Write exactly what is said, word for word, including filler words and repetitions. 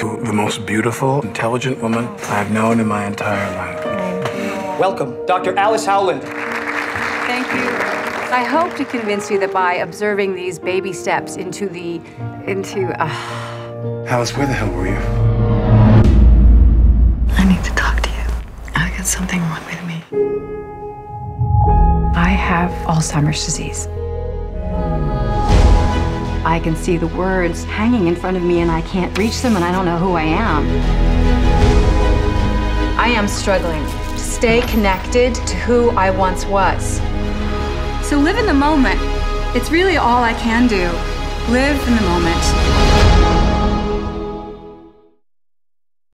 to the most beautiful, intelligent woman I've known in my entire life. Welcome, Doctor Alice Howland. Thank you. I hope to convince you that by observing these baby steps into the, into, uh... Alice, where the hell were you? I need to talk to you. I got something wrong with me. I have Alzheimer's disease. I can see the words hanging in front of me and I can't reach them and I don't know who I am. I am struggling to stay connected to who I once was. So live in the moment. It's really all I can do. Live in the moment.